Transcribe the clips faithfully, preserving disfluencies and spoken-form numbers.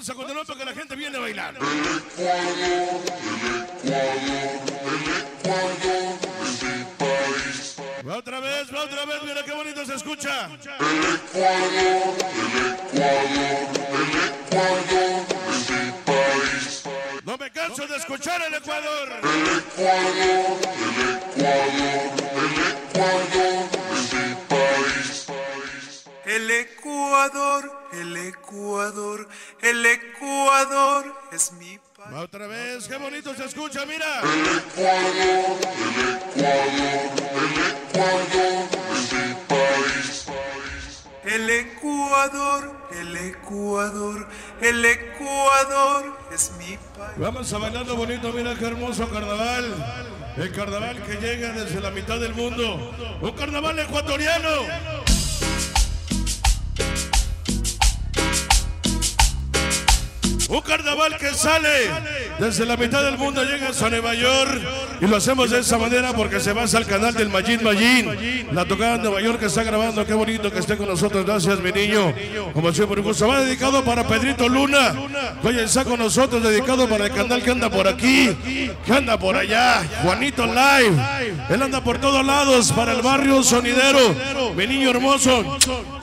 vamos a continuar porque la gente viene a bailar. El Ecuador, el Ecuador, el Ecuador es mi país. Va otra vez, va otra vez, mira qué bonito se escucha. El Ecuador, el Ecuador, el Ecuador es mi país. No me canso de escuchar el Ecuador. El Ecuador, el Ecuador, el Ecuador es mi país. El Ecuador, el Ecuador, el Ecuador es mi país. Otra vez, qué bonito se escucha, mira. El Ecuador, el Ecuador, el Ecuador es mi país. El Ecuador, el Ecuador, el Ecuador es mi país. Vamos a bailar lo bonito, mira qué hermoso carnaval. El carnaval que llega desde la mitad del mundo. Un carnaval ecuatoriano. Un carnaval que sale desde la mitad del mundo, llegas a Nueva York y lo hacemos de esa manera porque se vas al canal del Magín Magín. La tocada en Nueva York que está grabando, qué bonito que esté con nosotros, gracias mi niño. Como siempre, un gusto. Va dedicado para Pedrito Luna, oye, está con nosotros, dedicado para el canal que anda por aquí, que anda por allá, Juanito Live. Él anda por todos lados, para el barrio sonidero, mi niño hermoso.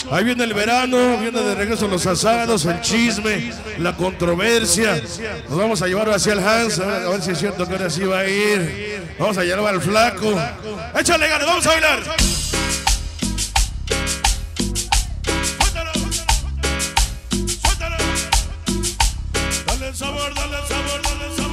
Ahí viene el verano, viene de regreso los asados, el chisme, la controversia. Nos vamos a llevar hacia el Hans, a ver si es cierto que ahora sí va a ir. Vamos a llevar al flaco. Échale ganas, vamos a bailar. Suéltalo, suéltalo. Dale el sabor, dale el sabor, dale el sabor.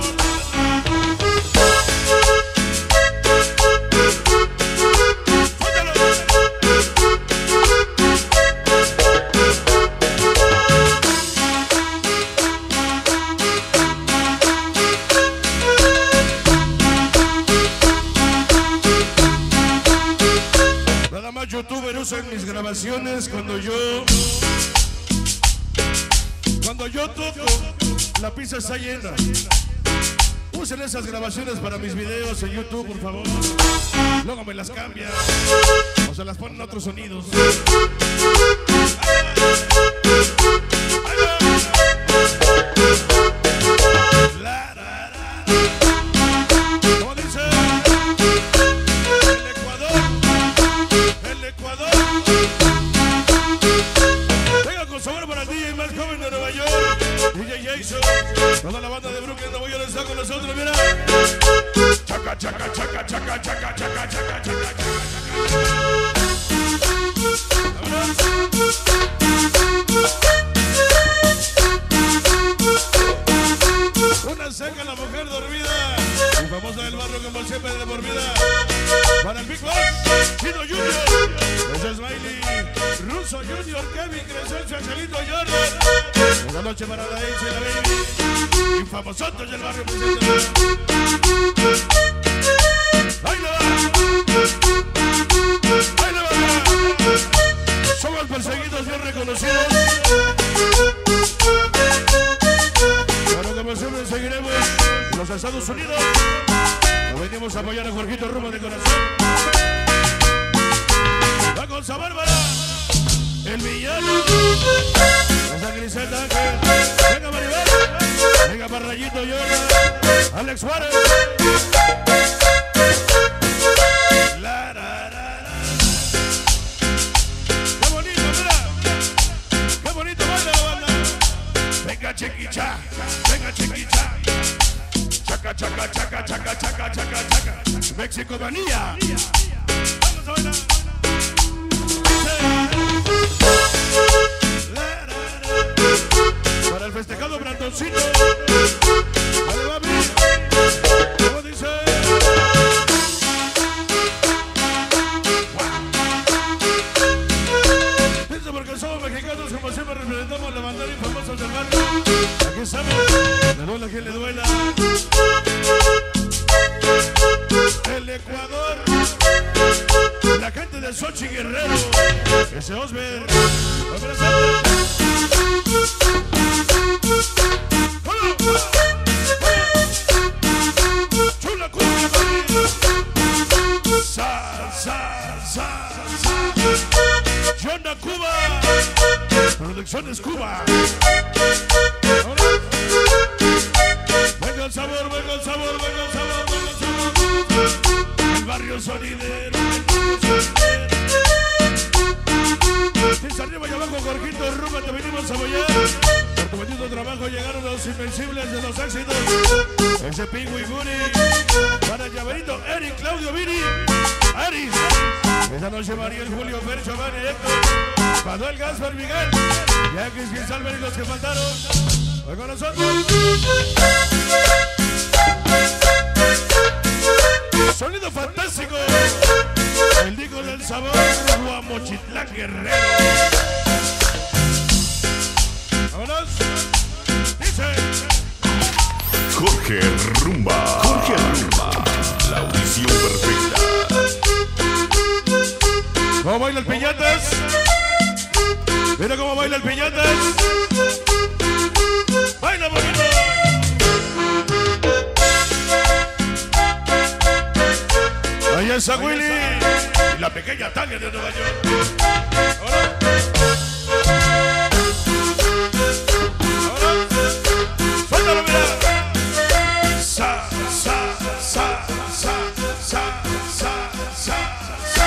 Youtuber uso en mis grabaciones cuando yo cuando yo toco la pista está llena. Usen esas grabaciones para mis videos en YouTube, por favor. Luego me las cambian o se las ponen otros sonidos. Toda la banda de Brooklyn de Boyero está con nosotros, mira. Chaca, chaca, chaca, chaca, chaca, chaca, chaca, chaca, chaca. Una seca, la mujer dormida. La famosa del barrio que por siempre de por vida. Para el Big Boss, Chino Junior. Ese es Willy. Russo Junior, Kevin, Crescente, Angelito Jordan. Una noche para la H y la Baby. Y famosotos del barrio presente. ¡Ahí le va! ¡Ahí le va! Somos perseguidos, bien reconocidos. Pero como siempre seguiremos en los Estados Unidos. Nos venimos a apoyar a Jorgito Rumo de Corazón. La cosa bárbara, el villano, esa Crescente Ángel, venga Maribel, venga Parrayito Jordan, Alex Suárez. La, la, la, la. Qué bonito, mira, qué bonito baila la banda. Venga chiquicha, venga chiquicha, chaca, chaca, chaca, chaca, chaca, chaca, chaca, México manía. Vamos a bailar. Para el festejado brandoncito. Vale, va bien. ¿Cómo dice? Pienso porque somos mexicanos, como siempre representamos la bandera y famosos del barrio. Aquí estamos. La duela que le duela. El Ecuador. La gente de Xochitl Guerrero. Ese Osber. Chula cumbia. Sa, sa, sa, sa. Jorge Rumba. Producciones Cuba. Venga el sabor, venga el sabor, venga el sabor, venga el sabor. El barrio sonidero. Desde arriba y abajo, Jorgito Rumba, te venimos a apoyar. Por tu bonito trabajo llegaron los invencibles de los éxitos. Ese Pingo y Guri. Para el llaverito, Eric, Claudio, Vini, Aris. Esta noche María Julio Bercio, Vane, Héctor Paduel, Gaspar, Miguel. Y a Cris Quinsalver y los que faltaron. Hoy con nosotros. Sonido fantástico. El disco del sabor, Guamochitla Guerrero. Vámonos. Dice Jorge Rumba. Jorge Rumba. La audición perfecta. ¿Cómo baila el piñatas? Mira cómo baila el piñatas. Baila bonito. Ahí está Willy. Y la pequeña Tania de Nueva York. Ahora. Ahora. Suéltalo, mira. Sa, sa, sa, sa, sa, sa, sa, sa.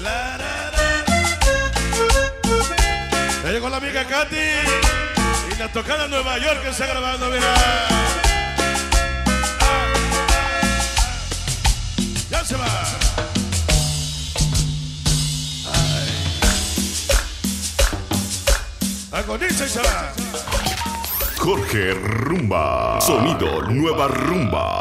La, la, la. Ya llegó la amiga Katy. Y la tocada en Nueva York que está grabando, mira. Se va. Agoniza y se va. Jorge Rumba. Sonido Nueva Rumba.